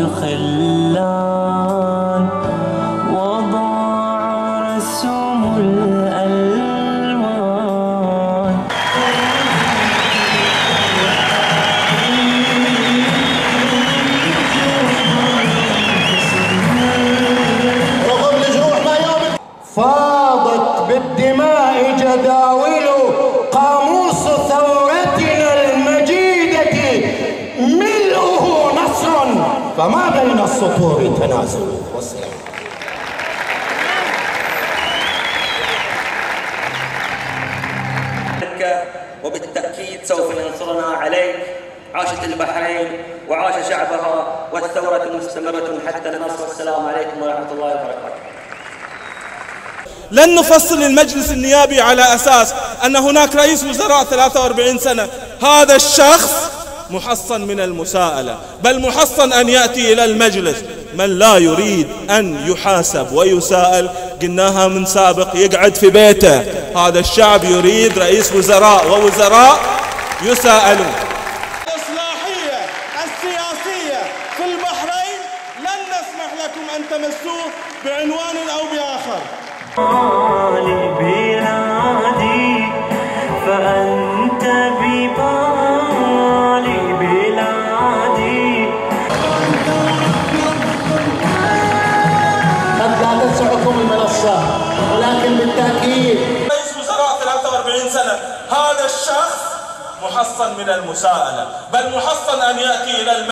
الخلان وضع رسم الألوان. رغم جروح ما يوم فاضت بالدماء جداول قاموس ثورتنا المجيدة، ملؤه نصر فما بين السطور تنازل وسلام. وبالتأكيد سوف ينصرنا عليك. عاشت البحرين وعاش شعبها، والثورة مستمرة حتى النصر. والسلام عليكم ورحمة الله وبركاته. لن نفصل المجلس النيابي على أساس أن هناك رئيس وزراء 43 سنة. هذا الشخص محصن من المساءلة، بل محصن أن يأتي إلى المجلس. من لا يريد أن يحاسب ويساءل، قلناها من سابق، يقعد في بيته. هذا الشعب يريد رئيس وزراء ووزراء يساءلون. الإصلاحية السياسية في البحرين لن نسمح لكم أن تمسوه بعنوان أو بآخر. بلادي فأنت ولكن بالتأكيد رئيس وزراء 43 سنة. هذا الشخص محصن من المساءلة، بل محصن أن يأتي إلى